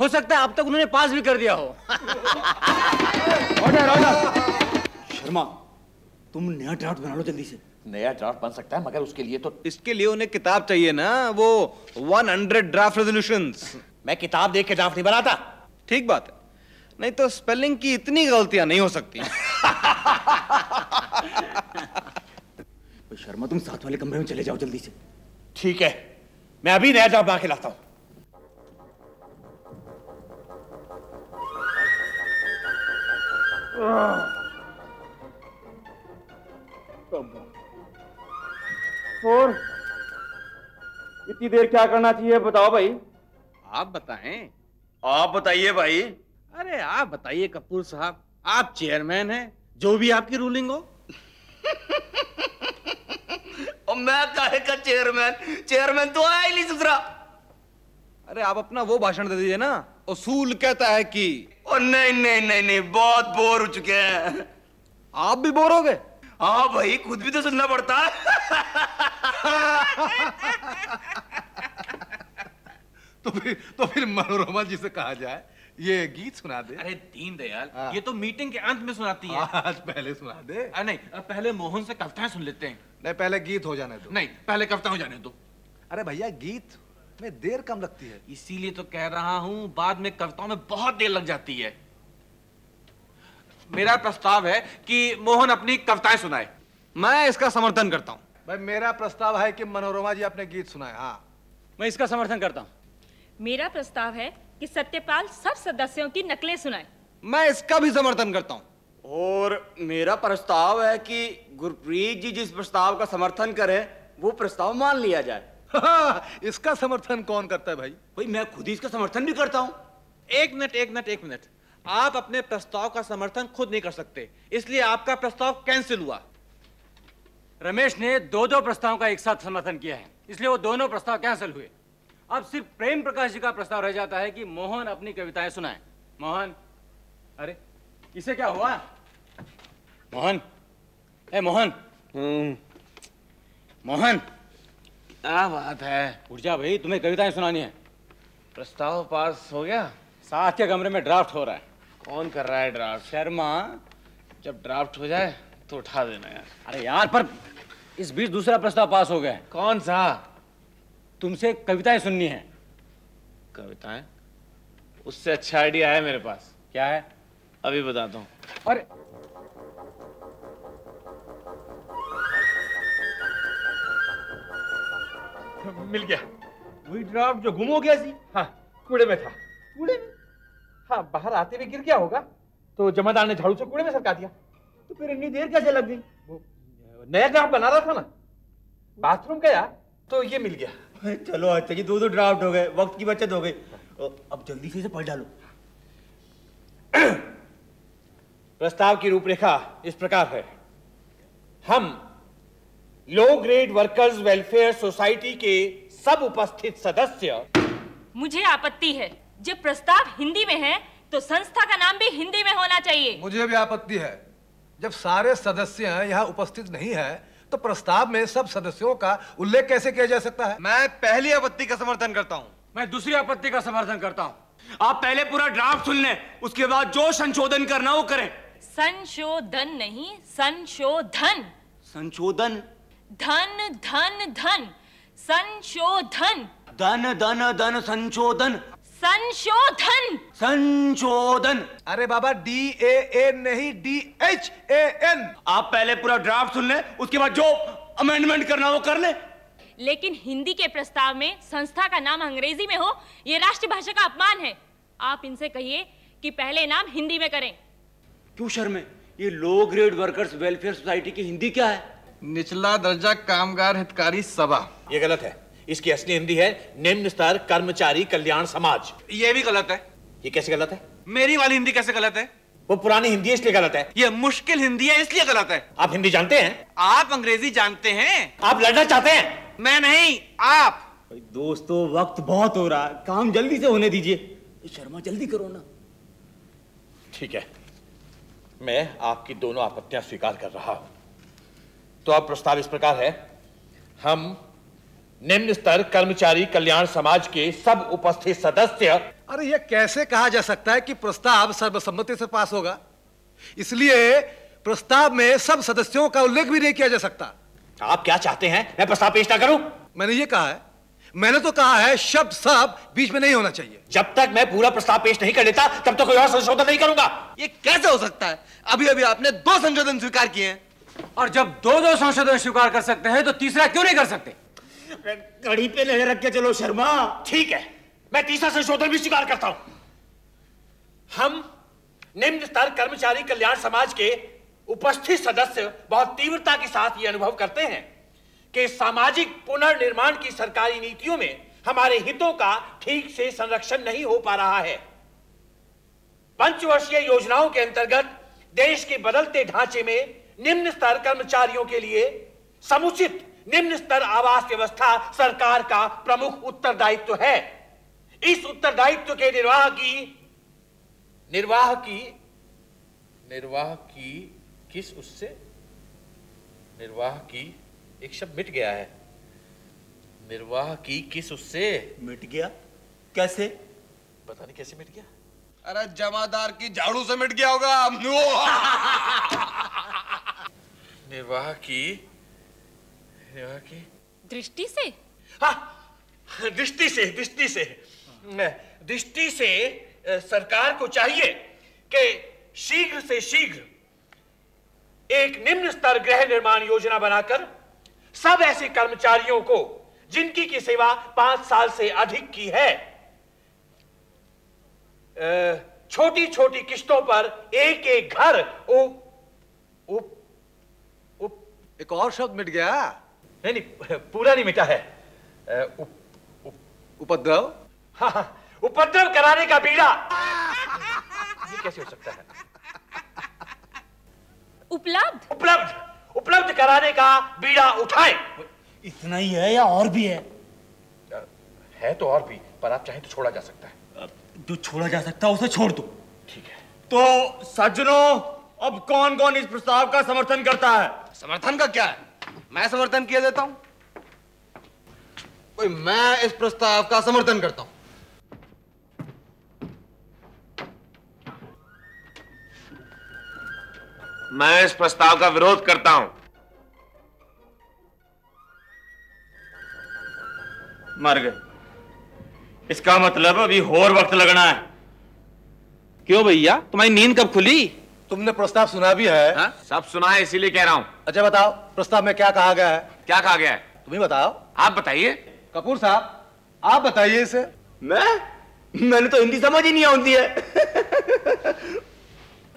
हो सकता है अब तक उन्होंने पास भी कर दिया हो। Order order. शर्मा तुम नया ड्राफ्ट बना लो जल्दी से। नया ड्राफ्ट बन सकता है मगर उसके लिए तो इसके लिए उन्हें किताब चाहिए ना, वो सौ ड्राफ्ट रेजोल्यूशंस। मैं किताब देख के ड्राफ्ट नहीं बनाता। ठीक बात है, नहीं तो स्पेलिंग की इतनी गलतियां नहीं हो सकती। शर्मा तुम साथ वाले कमरे में चले जाओ जल्दी से। ठीक है, मैं अभी नया ड्राफ्ट बना के लाता हूं। और इतनी देर क्या करना चाहिए बताओ भाई? आप बताएं। आप बताइए भाई। अरे आप बताइए कपूर साहब, आप चेयरमैन हैं, जो भी आपकी रूलिंग हो। और मैं काहे का चेयरमैन? चेयरमैन तो आया ही नहीं ससुरा। अरे आप अपना वो भाषण दे दीजिए ना, उसूल कहता है कि। और नहीं नहीं नहीं नहीं, बहुत बोर हो चुके हैं। आप भी बोर हो गए? हाँ भाई, खुद भी तो सुनना पड़ता है। तो फिर तो फिर मनोरमा जी से कहा जाए ये गीत सुना दे। अरे दीन दयाल, ये तो मीटिंग के अंत में सुनाती है। आज पहले सुना दे। अरे नहीं, पहले मोहन से कविताएं सुन लेते हैं। नहीं, पहले गीत हो जाने दो। नहीं, पहले कविता हो जाने दो। अरे भैया गीत में देर कम लगती है। इसीलिए तो कह रहा हूँ, बाद में कविताओं में बहुत देर लग जाती है। मेरा प्रस्ताव है कि मोहन अपनी कविताएं सुनाए, मैं इसका समर्थन करता हूँ। भाई मेरा प्रस्ताव है कि मनोरमा जी अपने गीत सुनाए। हाँ मैं इसका समर्थन करता हूँ। मेरा प्रस्ताव है कि सत्यपाल सब सदस्यों की नकलें सुनाए। मैं इसका भी समर्थन करता हूँ। और मेरा प्रस्ताव है कि गुरप्रीत जी जिस प्रस्ताव का समर्थन करें वो प्रस्ताव मान लिया जाए। हाँ, इसका समर्थन कौन करता है भाई? भाई मैं खुद ही इसका समर्थन भी करता हूँ। एक मिनट एक मिनट एक मिनट, आप अपने प्रस्ताव का समर्थन खुद नहीं कर सकते, इसलिए आपका प्रस्ताव कैंसिल हुआ। रमेश ने दो दो प्रस्तावों का एक साथ समर्थन किया है, इसलिए वो दोनों प्रस्ताव कैंसिल हुए। अब सिर्फ प्रेम प्रकाश जी का प्रस्ताव रह जाता है कि मोहन अपनी कविताएं सुनाए। मोहन, अरे इसे क्या हुआ? मोहन, ए मोहन, मोहन क्या बात है? उठ जा भाई, तुम्हें कविताएं सुनानी है। प्रस्ताव पास हो गया। साथ के कमरे में ड्राफ्ट हो रहा है। कौन कर रहा है ड्राफ्ट? शर्मा। जब ड्राफ्ट हो जाए तो उठा देना यार। अरे यार, पर इस बीच दूसरा प्रस्ताव पास हो गया है। कौन सा? तुमसे कविताएं सुननी है। कविताएं? उससे अच्छा आइडिया है मेरे पास। क्या है? अभी बताता हूँ। अरे मिल गया वही ड्राफ्ट जो गुम हो गया थी। हाँ, कूड़े में था। कूड़े में? हाँ, बाहर आते हुए गिर गया होगा तो जमादार ने झाड़ू से कूड़े में सरका दिया। तो फिर इतनी देर कैसे लग गई? वो नया ड्राफ्ट बना रहा था ना, बाथरूम गया तो ये मिल गया। चलो अच्छा जी, दो दो ड्राफ्ट हो गए, वक्त की बचत हो गई। अब जल्दी से इसे पढ़ डालो। प्रस्ताव की रूपरेखा इस प्रकार है। हम low grade workers welfare society के सब उपस्थित सदस्य। मुझे आपत्ति है। जब प्रस्ताव हिंदी में है तो संस्था का नाम भी हिंदी में होना चाहिए। मुझे भी आपत्ति है। जब सारे सदस्य यहाँ उपस्थित नहीं है तो प्रस्ताव में सब सदस्यों का उल्लेख कैसे किया जा सकता है? मैं पहली आपत्ति का समर्थन करता हूँ। मैं दूसरी आपत्ति का समर्थन करता हूँ। आप पहले पूरा ड्राफ्ट सुन लें, उसके बाद जो संशोधन करना हो करें। संशोधन नहीं, संशोधन। संशोधन? धन धन धन संशोधन। धन धन धन संशोधन। संशोधन संशोधन। अरे बाबा, डी ए एन नहीं, डी एच ए एन। आप पहले पूरा ड्राफ्ट सुन ले, उसके बाद जो अमेंडमेंट करना वो कर ले। लेकिन हिंदी के प्रस्ताव में संस्था का नाम अंग्रेजी में हो, ये राष्ट्रभाषा का अपमान है। आप इनसे कहिए कि पहले नाम हिंदी में करें। क्यों शर्मे, ये low grade workers welfare society की हिंदी क्या है? निचला दर्जा कामगार हितकारी सभा। ये गलत है। इसकी असली हिंदी है निम्न स्तर कर्मचारी कल्याण समाज। ये भी गलत है। ये कैसे गलत है? मेरी वाली हिंदी कैसे गलत है? वो पुरानी हिंदी है इसलिए गलत है। ये मुश्किल हिंदी है इसलिए गलत है। आप हिंदी जानते हैं? आप अंग्रेजी जानते हैं? आप लड़ना चाहते हैं? मैं नहीं, आप। दोस्तों वक्त बहुत हो रहा है, काम जल्दी से होने दीजिए। शर्मा जल्दी करो ना। ठीक है, मैं आपकी दोनों आपत्तियां स्वीकार कर रहा हूं। तो अब प्रस्ताव इस प्रकार है, हम निम्न स्तर कर्मचारी कल्याण समाज के सब उपस्थित सदस्य। अरे यह कैसे कहा जा सकता है कि प्रस्ताव सर्वसम्मति से पास होगा, इसलिए प्रस्ताव में सब सदस्यों का उल्लेख भी नहीं किया जा सकता। आप क्या चाहते हैं, मैं प्रस्ताव पेश ना करूं? मैंने ये कहा है, मैंने तो कहा है शब्द सब बीच में नहीं होना चाहिए। जब तक मैं पूरा प्रस्ताव पेश नहीं कर लेता तब तक कोई और संशोधन नहीं करूंगा। ये कैसे हो सकता है? अभी अभी आपने दो संशोधन स्वीकार किए हैं, और जब दो दो संशोधन स्वीकार कर सकते हैं तो तीसरा क्यों नहीं कर सकते? कड़ी पे नजर रख के चलो शर्मा। ठीक है, मैं तीसरा संशोधन भी स्वीकार करता हूं। हम निम्न स्तर कर्मचारी कल्याण समाज के उपस्थित सदस्य बहुत तीव्रता के साथ ये अनुभव करते हैं कि सामाजिक पुनर्निर्माण की सरकारी नीतियों में हमारे हितों का ठीक से संरक्षण नहीं हो पा रहा है। पंचवर्षीय योजनाओं के अंतर्गत देश के बदलते ढांचे में निम्न स्तर कर्मचारियों के लिए समुचित निम्न स्तर आवास व्यवस्था सरकार का प्रमुख उत्तरदायित्व है। इस उत्तरदायित्व के निर्वाह की निर्वाह की निर्वाह की किस उससे निर्वाह की एक शब्द मिट गया है। निर्वाह की किस उससे मिट गया? कैसे? पता नहीं कैसे मिट गया। अरे जमादार की झाड़ू से मिट गया होगा। निर्वाह की निर्वाह की दृष्टि से। हाँ, दृष्टि से दृष्टि से दृष्टि से सरकार को चाहिए कि शीघ्र से शीघ्र एक निम्न स्तर गृह निर्माण योजना बनाकर सब ऐसे कर्मचारियों को जिनकी की सेवा पांच साल से अधिक की है, छोटी छोटी किस्तों पर एक एक घर उप उप उप एक और शब्द मिट गया। नहीं नहीं, पूरा नहीं मिटा है। उप, उप, उपद्रव। हाँ हाँ, उपद्रव कराने का बीड़ा। ये कैसे हो सकता है? उपलब्ध उपलब्ध उपलब्ध कराने का बीड़ा उठाए। इतना ही है या और भी है? है तो और भी, पर आप चाहें तो छोड़ा जा सकता है। जो छोड़ा जा सकता है उसे छोड़ दो। ठीक है, तो सज्जनों अब कौन कौन इस प्रस्ताव का समर्थन करता है? समर्थन का क्या है, मैं समर्थन किया देता हूं। मैं इस प्रस्ताव का समर्थन करता हूं। मैं इस प्रस्ताव का विरोध करता हूं। मर गए, इसका मतलब अभी और वक्त लगना है। क्यों भैया, तुम्हारी नींद कब खुली? तुमने प्रस्ताव सुना भी है? हा? सब सुना है, इसीलिए कह रहा हूं। अच्छा बताओ, प्रस्ताव में क्या कहा गया है? क्या कहा गया है? तुम ही बताओ। आप बताइए कपूर साहब, आप बताइए इसे। मैं मैंने तो हिंदी समझ ही नहीं आती है।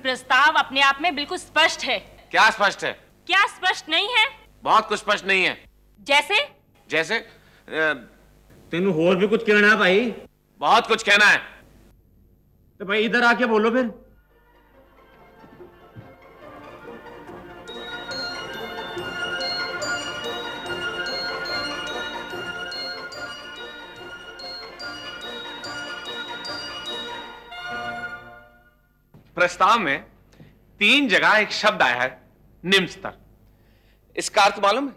प्रस्ताव अपने आप में बिल्कुल स्पष्ट है। क्या स्पष्ट है? क्या स्पष्ट नहीं है? बहुत कुछ स्पष्ट नहीं है। जैसे? जैसे? तेन और भी कुछ कहना है भाई? बहुत कुछ कहना है। तो भाई इधर आके बोलो फिर। प्रस्ताव में तीन जगह एक शब्द आया है, निम्न स्तर। इसका अर्थ मालूम है?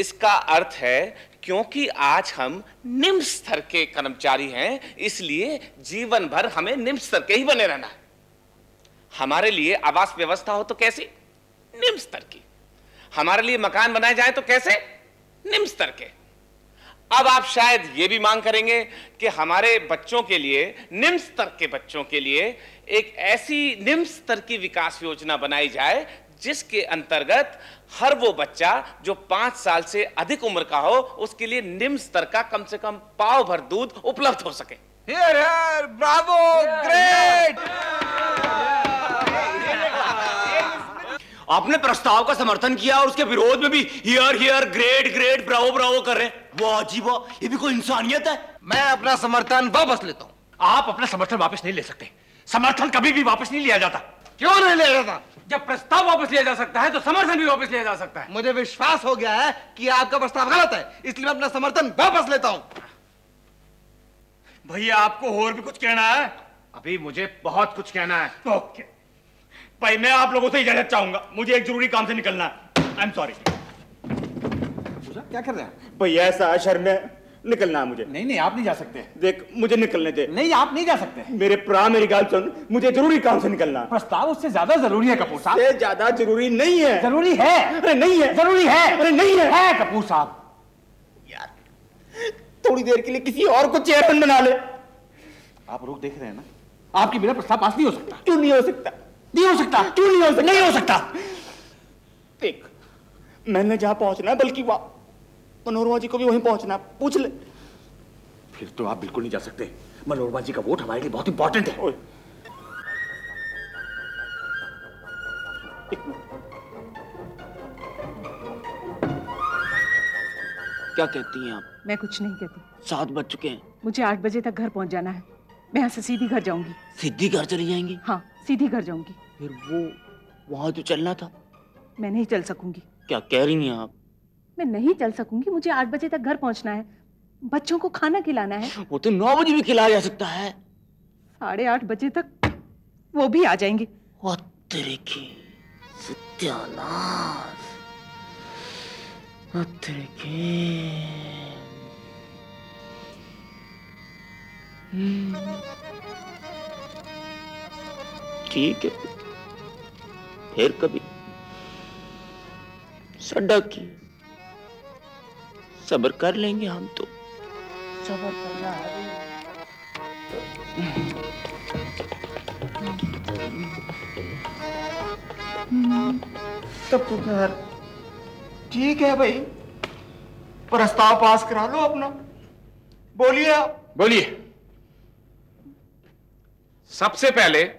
इसका अर्थ है क्योंकि आज हम निम्न स्तर के कर्मचारी हैं, इसलिए जीवन भर हमें निम्न स्तर के ही बने रहना है। हमारे लिए आवास व्यवस्था हो तो कैसी? निम्न स्तर की। हमारे लिए मकान बनाए जाए तो कैसे? निम्न स्तर के। अब आप शायद ये भी मांग करेंगे कि हमारे बच्चों के लिए, निम्न स्तर के बच्चों के लिए एक ऐसी निम्न स्तर की विकास योजना बनाई जाए जिसके अंतर्गत हर वो बच्चा जो पांच साल से अधिक उम्र का हो उसके लिए निम्न स्तर का कम से कम पाव भर दूध उपलब्ध हो सके। Hear hear, bravo, great. आपने प्रस्ताव का समर्थन किया और उसके विरोध में भी hear hear, great great, bravo bravo कर रहे हैं। वो अजीब, ये भी कोई इंसानियत है? मैं अपना समर्थन वापस लेता हूं। आप अपना समर्थन वापस नहीं ले सकते, समर्थन कभी भी वापस नहीं लिया जाता। क्यों नहीं ले जाता? जब प्रस्ताव वापस लिया जा सकता है तो समर्थन भी वापस लिया जा सकता है। मुझे विश्वास हो गया है कि आपका प्रस्ताव गलत है, इसलिए मैं अपना समर्थन वापस लेता हूं। भैया आपको और भी कुछ कहना है? अभी मुझे बहुत कुछ कहना है। ओके भाई, मैं आप लोगों से इजाजत चाहूंगा, मुझे एक जरूरी काम से निकलना है। I am sorry. क्या कर रहे हैं भैया? ऐसा शर्म है, निकलना है मुझे। नहीं नहीं आप नहीं जा सकते। देख मुझे निकलने दे। नहीं आप नहीं जा सकते। मेरे प्रा मेरी गाल सुन, मुझे जरूरी काम से निकलना। प्रस्ताव उससे ज्यादा जरूरी है कपूर साहब। उससे ज्यादा जरूरी नहीं है। जरूरी है। अरे नहीं है। जरूरी है। अरे नहीं है। है कपूर साहब, थोड़ी देर के लिए किसी और को चेयरमैन बना ले। आप लोग देख रहे हैं ना, आपके बिना प्रस्ताव पास नहीं हो सकता। क्यों नहीं हो सकता? नहीं हो सकता। क्यों नहीं हो सकता? नहीं हो सकता। देख मैंने जहां पहुंचना है, बल्कि वहां मनोरमा जी को भी वहीं पहुंचना, पूछ ले। फिर तो आप बिल्कुल नहीं जा सकते। मनोरमा जी का वोट हमारे लिए बहुत इंपॉर्टेंट है। क्या कहती हैं आप? मैं कुछ नहीं कहती। सात बज चुके हैं, मुझे आठ बजे तक घर पहुंच जाना है। मैं यहाँ से सीधी घर जाऊंगी। सीधी घर चली जाएंगी? हाँ सीधी घर जाऊंगी। फिर वो वहाँ जो चलना था? मैं नहीं चल सकूंगी। क्या कह रही हैं आप? मैं नहीं चल सकूंगी, मुझे आठ बजे तक घर पहुँचना है। बच्चों को खाना खिलाना है। वो तो नौ बजे भी खिलाया जा सकता है। साढ़े आठ बजे तक वो भी आ जाएंगे। ठीक है फिर कभी सड्डा की सब्र कर लेंगे हम तो। सब्र करना है। ठीक है भाई, प्रस्ताव पास करा लो अपना। बोलिए आप। बोलिए। सबसे पहले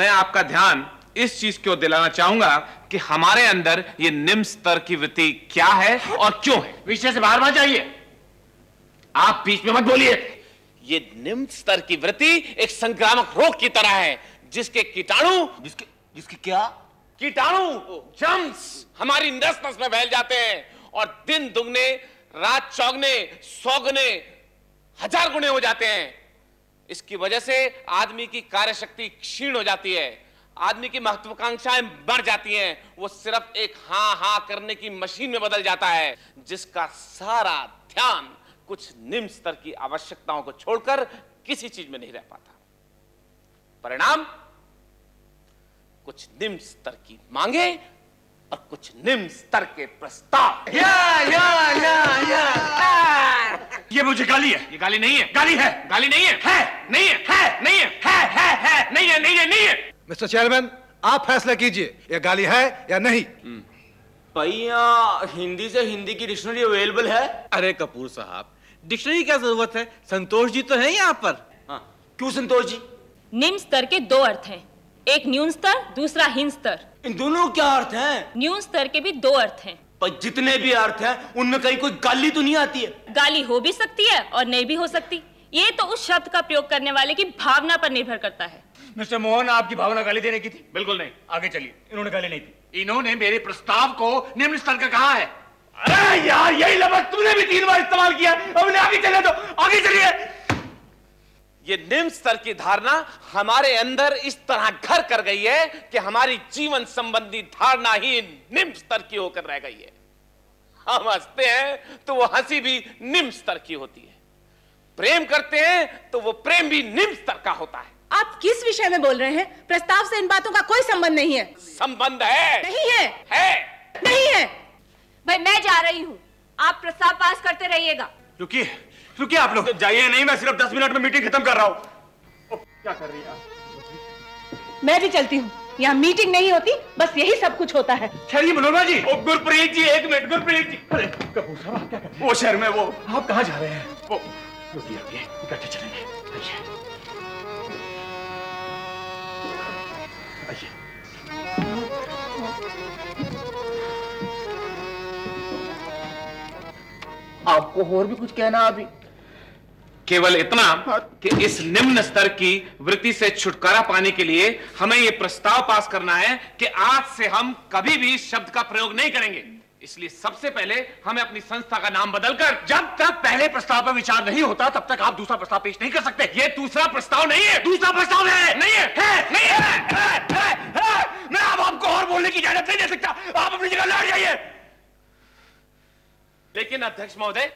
मैं आपका ध्यान इस चीज को दिलाना चाहूंगा कि हमारे अंदर ये निम्न स्तर की वृत्ति क्या है और क्यों है। विषय से बाहर मत जाइए, आप बीच में मत बोलिए। ये निम्न स्तर की वृत्ति एक संक्रामक रोग की तरह है जिसके कीटाणु जिसके जिसके क्या कीटाणु जम्स हमारी नस नस में फैल जाते हैं और दिन दुगने रात चौगने सौ गुने हजार गुने हो जाते हैं। इसकी वजह से आदमी की कार्यशक्ति क्षीण हो जाती है, आदमी की महत्वाकांक्षाएं बढ़ जाती हैं, वो सिर्फ एक हाँ हाँ करने की मशीन में बदल जाता है जिसका सारा ध्यान कुछ निम्न स्तर की आवश्यकताओं को छोड़कर किसी चीज में नहीं रह पाता। परिणाम कुछ निम्न स्तर की मांगे और कुछ निम्न स्तर के प्रस्ताव। या, या, या, या, ये मुझे गाली है। ये गाली नहीं है। गाली है। गाली नहीं है। है नहीं है। है नहीं है। है है है नहीं है। नहीं है। नहीं है। मिस्टर चेयरमैन आप फैसला कीजिए, ये गाली है या नहीं। भैया हिंदी से हिंदी की डिक्शनरी अवेलेबल है? अरे कपूर साहब डिक्शनरी क्या जरूरत है, संतोष जी तो है यहाँ पर। हाँ क्यों संतोष जी? निम्न स्तर के दो अर्थ हैं, एक न्यून स्तर दूसरा हीन स्तर। इन दोनों क्या अर्थ हैं? न्यून स्तर के भी दो अर्थ हैं। पर जितने भी अर्थ हैं उनमें कहीं कोई गाली तो नहीं आती है। गाली हो भी सकती है और नहीं भी हो सकती, ये तो उस शब्द का प्रयोग करने वाले की भावना पर निर्भर करता है। मिस्टर मोहन आपकी भावना गाली देने की थी? बिल्कुल नहीं। आगे चलिए। इन्होंने गाली नहीं दी, इन्होंने मेरे प्रस्ताव को निम्न स्तर का कहा है। अरे यार यही लफ्ज तुमने भी तीन बार इस्तेमाल किया। आगे चले तो आगे चलिए। ये निम्न स्तर की धारणा हमारे अंदर इस तरह घर कर गई है कि हमारी जीवन संबंधी धारणा ही निम्न स्तर की होकर रह गई है। हम हंसते हैं तो वो हंसी भी निम्न स्तर की होती है, प्रेम करते हैं तो वो प्रेम भी निम्न स्तर का होता है। आप किस विषय में बोल रहे हैं? प्रस्ताव से इन बातों का कोई संबंध नहीं है। संबंध है। नहीं है। है। नहीं है। भाई मैं जा रही हूँ, आप प्रस्ताव पास करते रहिएगा। रुकिए रुकिए आप लोग। जाइए नहीं, मैं सिर्फ दस मिनट में मीटिंग खत्म कर रहा हूँ। क्या कर रही है आप? मैं भी चलती हूँ, यहाँ मीटिंग नहीं होती, बस यही सब कुछ होता है। चलिए मनोरमा जी। ओ गुरप्रीत जी एक मिनट, गुरप्रीत जी। अरे कपूर साहब आप क्या कर रहे हैं? वो शहर में वो आप कहाँ जा रहे हैं? वो रुकिए रुकिए इकट्ठे चलेंगे। आइए आपको और भी कुछ कहना? अभी केवल इतना कि इस निम्न स्तर की वृत्ति से छुटकारा पाने के लिए हमें यह प्रस्ताव पास करना है कि आज से हम कभी भी शब्द का प्रयोग नहीं करेंगे। इसलिए सबसे पहले हमें अपनी संस्था का नाम बदलकर, जब तक पहले प्रस्ताव पर विचार नहीं होता तब तक आप दूसरा प्रस्ताव पेश नहीं कर सकते। ये दूसरा प्रस्ताव नहीं है। दूसरा प्रस्ताव है, नहीं है, है, नहीं है, है, है, है। मैं अब आपको और बोलने की इजाजत नहीं दे सकता। आप अपनी जगह लौट जाइए। लेकिन अध्यक्ष महोदय,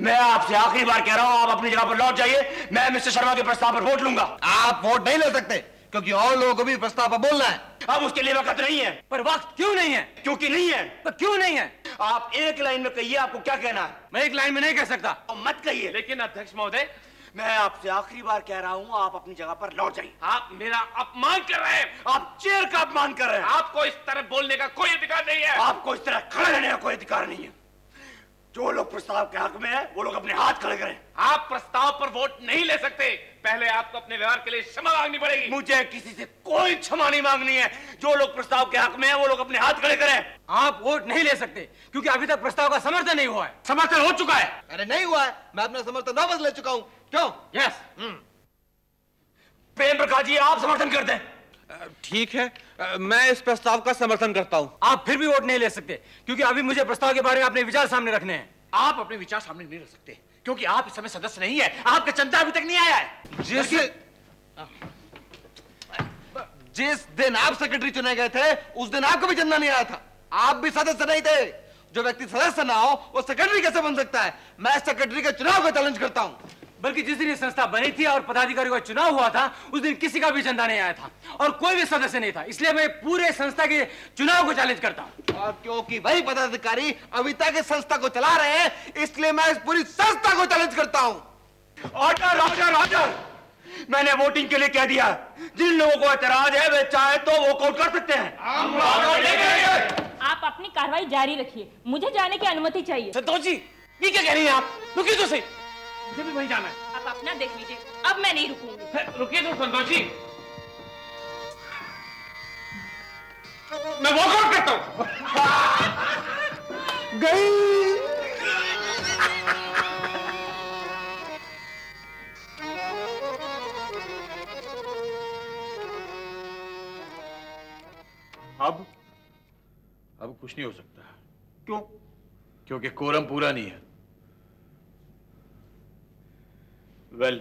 मैं आपसे आखिरी बार कह रहा हूं, आप अपनी जगह पर लौट जाइए। मैं मिस्टर शर्मा के प्रस्ताव पर वोट लूंगा। आप वोट नहीं ले सकते क्योंकि और लोगों को भी प्रस्ताव पर बोलना है। अब उसके लिए वक्त नहीं है। पर वक्त क्यों नहीं है? क्योंकि नहीं है। पर क्यों नहीं है? आप एक लाइन में कहिए आपको क्या कहना है। मैं एक लाइन में नहीं कह सकता। तो मत कहिए। लेकिन अध्यक्ष महोदय, मैं आपसे आखिरी बार कह रहा हूँ, आप अपनी जगह पर लौट जाइए। आप मेरा अपमान कर रहे हैं। आप चेयर का अपमान कर रहे हैं। आपको इस तरह बोलने का कोई अधिकार नहीं है। आपको इस तरह खड़ा रहने का कोई अधिकार नहीं है। जो लोग प्रस्ताव के हक में है वो लोग अपने हाथ खड़े करें। आप प्रस्ताव पर वोट नहीं ले सकते। पहले आपको अपने व्यवहार के लिए क्षमा मांगनी पड़ेगी। मुझे किसी से कोई क्षमा नहीं मांगनी है। जो लोग प्रस्ताव के हक में है वो लोग अपने हाथ खड़े करें। आप वोट नहीं ले सकते क्योंकि अभी तक प्रस्ताव का समर्थन नहीं हुआ है। समर्थन हो चुका है। अरे नहीं हुआ है, मैं अपना समर्थन वापस ले चुका हूँ। क्यों? यस। प्रेम प्रकाश जी, आप समर्थन कर दें। ठीक है, मैं इस प्रस्ताव का समर्थन करता हूं। आप फिर भी वोट नहीं ले सकते क्योंकि अभी मुझे प्रस्ताव के बारे में अपने विचार सामने रखने हैं। आप अपने विचार सामने नहीं रख सकते क्योंकि आप इस समय सदस्य नहीं है। आपका चंदा अभी तक नहीं आया है। जैसे जिस दिन आप सेक्रेटरी चुने गए थे उस दिन आपको भी चंदा नहीं आया था। आप भी सदस्य नहीं थे। जो व्यक्ति सदस्य ना हो वो सेक्रेटरी कैसे बन सकता है? मैं सेक्रेटरी के चुनाव को चैलेंज करता हूँ। बल्कि जिस दिन ये संस्था बनी थी और पदाधिकारी का चुनाव हुआ था उस दिन किसी का भी चंदा नहीं आया था और कोई भी सदस्य नहीं था। इसलिए मैं पूरे संस्था के चुनाव को चैलेंज करता हूं। और क्योंकि वही पदाधिकारी अभी तक इस संस्था को चला रहे हैं इसलिए मैं इस पूरी संस्था को चैलेंज करता हूं। Order, order, order. मैंने वोटिंग के लिए कह दिया, जिन लोगों को एतराज है वे चाहे तो वॉकआउट कर सकते हैं। आप अपनी कार्रवाई जारी रखिए, मुझे जाने की अनुमति चाहिए। संतोष जी, ये क्या कह रही है आप? रुकिए तो सही, मुझे भी वहीं जाना है। आप अपना देख लीजिए, अब मैं नहीं रुकूंगी। रुकिए तो संतोष जी, मैं वॉकआउट करता हूँ। गई। अब अब कुछ नहीं हो सकता। क्यों? क्योंकि कोरम पूरा नहीं है। Well,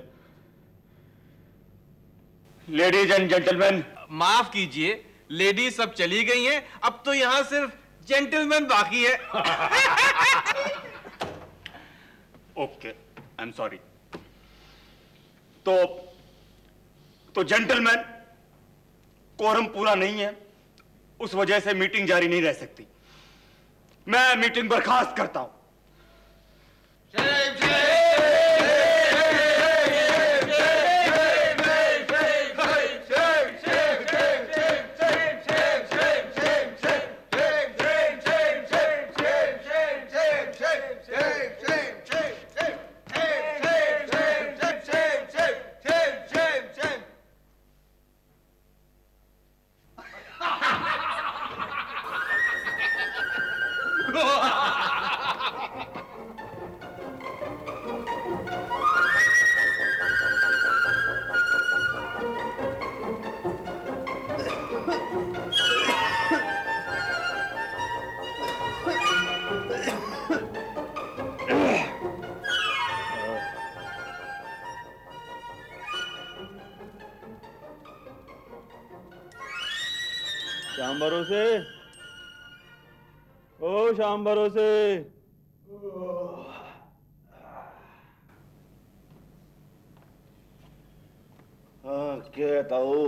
ladies and gentleman. माफ कीजिए, लेडीज सब चली गई हैं, अब तो यहां सिर्फ जेंटलमैन बाकी है। Okay, I am sorry. तो तो जेंटलमैन, कोरम पूरा नहीं है, उस वजह से मीटिंग जारी नहीं रह सकती। मैं मीटिंग बर्खास्त करता हूं। शाम भरोसे क्या ताऊ,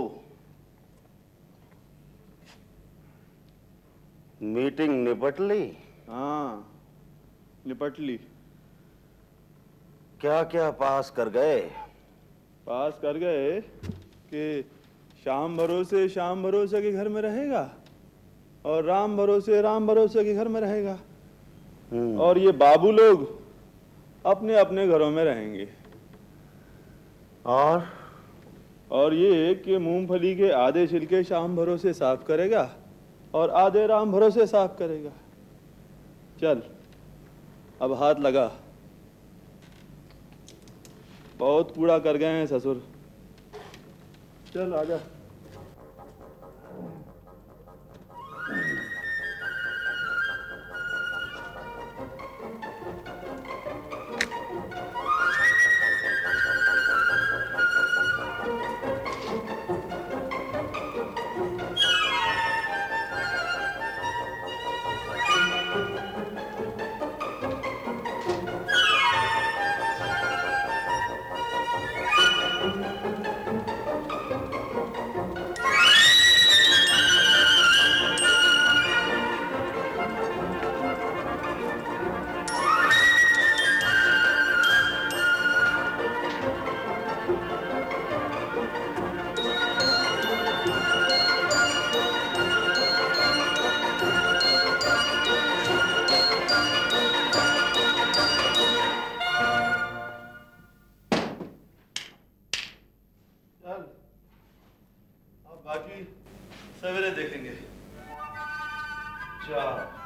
मीटिंग निपट ली? हाँ, निपट ली। क्या क्या पास कर गए? पास कर गए कि शाम भरोसे शाम भरोसे के घर में रहेगा और राम भरोसे राम भरोसे के घर में रहेगा और ये बाबू लोग अपने अपने घरों में रहेंगे। और और ये कि मूंगफली के आधे छिलके शाम भरोसे साफ करेगा और आधे राम भरोसे साफ करेगा। चल, अब हाथ लगा। बहुत कूड़ा कर गए हैं ससुर। चल आजा। बाकी सवेरे देखेंगे। जा।